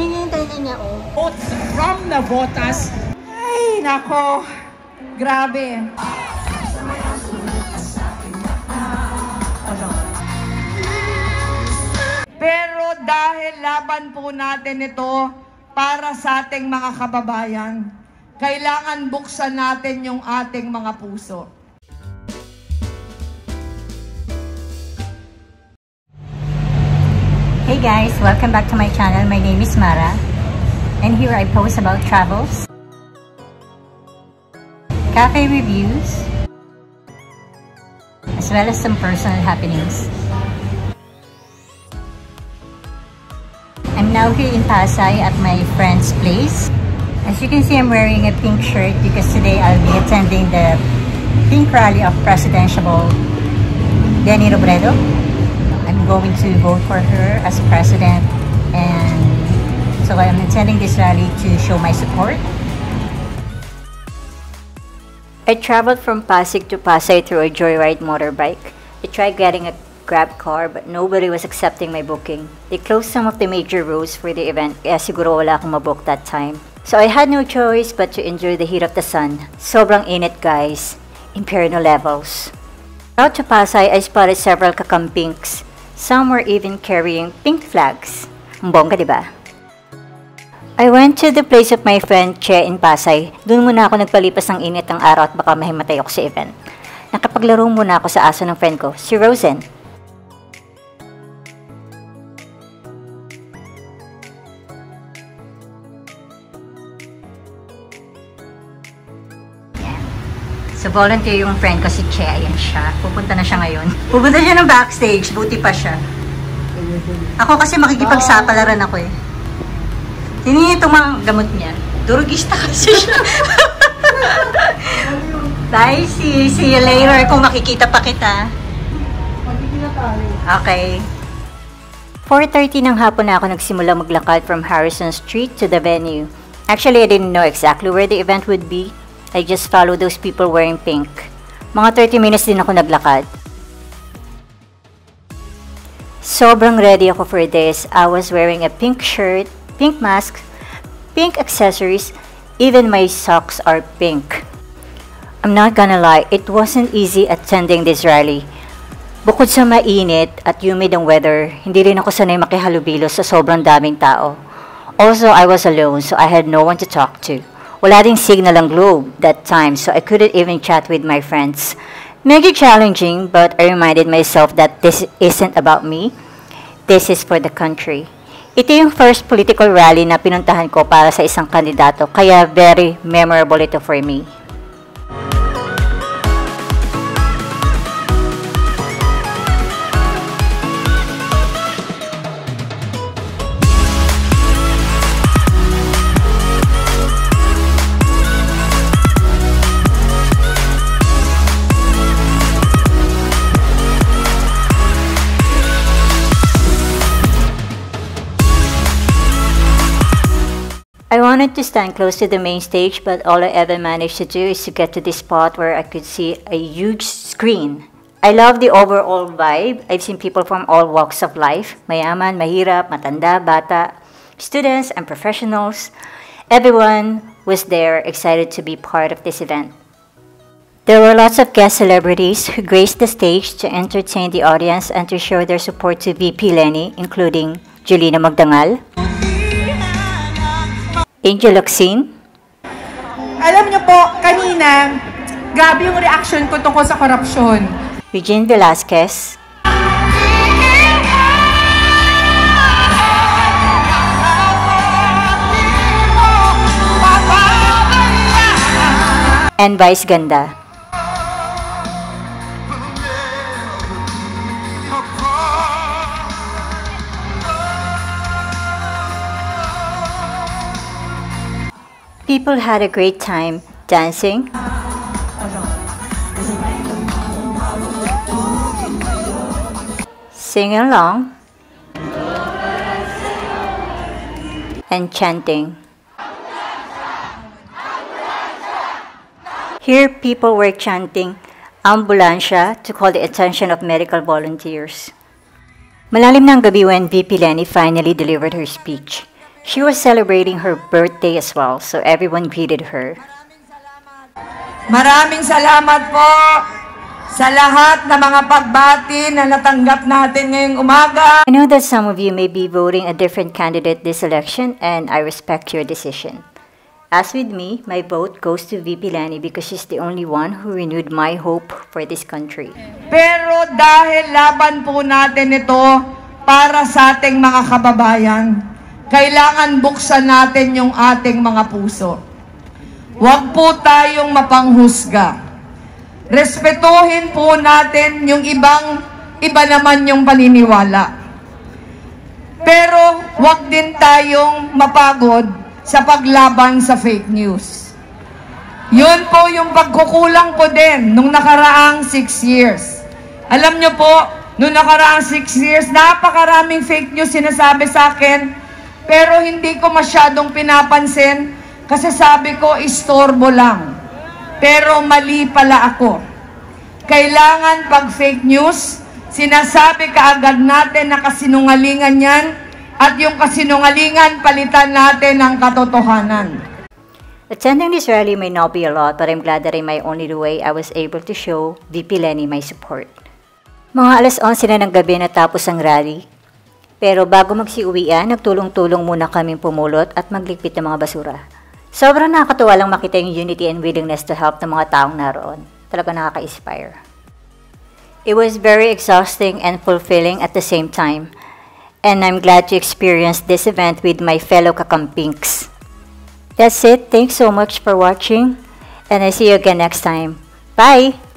hinihintay na niya, oh. Votes from the voters. Ay, nako. Grabe. Pero dahil laban po natin ito para sa ating mga kababayan, kailangan buksan natin yung ating mga puso. Hey guys, welcome back to my channel. My name is Mara, and here I post about travels, cafe reviews, as well as some personal happenings. I'm now here in Pasay at my friend's place. As you can see, I'm wearing a pink shirt because today I'll be attending the pink rally of Presidential Leni Robredo. Going to vote for her as president, and so I'm attending this rally to show my support. I traveled from Pasig to Pasay through a joyride motorbike. I tried getting a Grab car, but nobody was accepting my booking. They closed some of the major roads for the event, kaya siguro wala akong mabook that time. So I had no choice but to enjoy the heat of the sun. Sobrang init, guys. Inferno levels. Out to Pasay, I spotted several kakampinks. Some were even carrying pink flags. Bongga, diba? I went to the place of my friend Che in Pasay. Doon muna ako nagpalipas ng init ng araw at baka mahimatay ako sa event. Nakapaglaro muna ako sa aso ng friend ko, si Rosen. So, volunteer yung friend ko si Che. Ayan siya. Pupunta na siya ngayon. Pupunta siya ng backstage. Buti pa siya. Ako kasi makikipagsapalaran ako eh. Tingnan niyo itong mga gamot niya. Durugista kasi siya. Bye, see you later. Kung makikita pa kita. Okay. 4:30 ng hapon na ako nagsimula maglakad from Harrison Street to the venue. Actually, I didn't know exactly where the event would be. I just follow those people wearing pink. Mga 30 minutes din ako naglakad. Sobrang ready ako for this. I was wearing a pink shirt, pink mask, pink accessories, even my socks are pink. I'm not gonna lie, it wasn't easy attending this rally. Bukod sa mainit at humid ang weather, hindi rin ako sanay makihalubilo sa sobrang daming tao. Also, I was alone, so I had no one to talk to. Wala ding signal ang globe that time, so I couldn't even chat with my friends. Mega challenging, but I reminded myself that this isn't about me. This is for the country. Ito yung first political rally na pinuntahan ko para sa isang kandidato, kaya very memorable ito for me. I wanted to stand close to the main stage, but all I ever managed to do is to get to this spot where I could see a huge screen. I love the overall vibe. I've seen people from all walks of life. Mayaman, mahirap, matanda, bata, students and professionals. Everyone was there excited to be part of this event. There were lots of guest celebrities who graced the stage to entertain the audience and to show their support to VP Leni, including Juliana Magdangal, Angel Luxine. Alam niyo po, kanina, grabe yung reaction ko tungkol sa korupsyon. Eugene Velasquez. And Vice Ganda. People had a great time dancing, singing along, and chanting. Here people were chanting ambulansya to call the attention of medical volunteers. Malalim ng gabi when VP Leni finally delivered her speech. She was celebrating her birthday as well, so everyone greeted her. Maraming salamat po sa lahat ng mga pagbati na natanggap natin ngayong umaga. I know that some of you may be voting a different candidate this election, and I respect your decision. As with me, my vote goes to VP Leni because she's the only one who renewed my hope for this country. Pero dahil laban po natin ito para sa ating mga kababayan, kailangan buksan natin yung ating mga puso. Huwag po tayong mapanghusga. Respetuhin po natin yung iba naman yung paniniwala. Pero huwag din tayong mapagod sa paglaban sa fake news. Yun po yung pagkukulang po din nung nakaraang 6 years. Alam nyo po, nung nakaraang 6 years, napakaraming fake news sinasabi sa akin. Pero hindi ko masyadong pinapansin kasi sabi ko, istorbo lang. Pero mali pala ako. Kailangan pag fake news, sinasabi kaagad natin na kasinungalingan yan at yung kasinungalingan palitan natin ng katotohanan. Attending this rally may not be a lot, but I'm glad that in my own little way, I was able to show VP Leni my support. Mga alas 11 na ng gabi natapos ang rally. Pero bago magsiuwian, nagtulong-tulong muna kaming pumulot at magligpit ng mga basura. Sobrang nakakatuwa lang makita yung unity and willingness to help ng mga taong naroon. Talaga nakaka-inspire. It was very exhausting and fulfilling at the same time. And I'm glad to experience this event with my fellow kakampinks. That's it. Thanks so much for watching. And I see you again next time. Bye!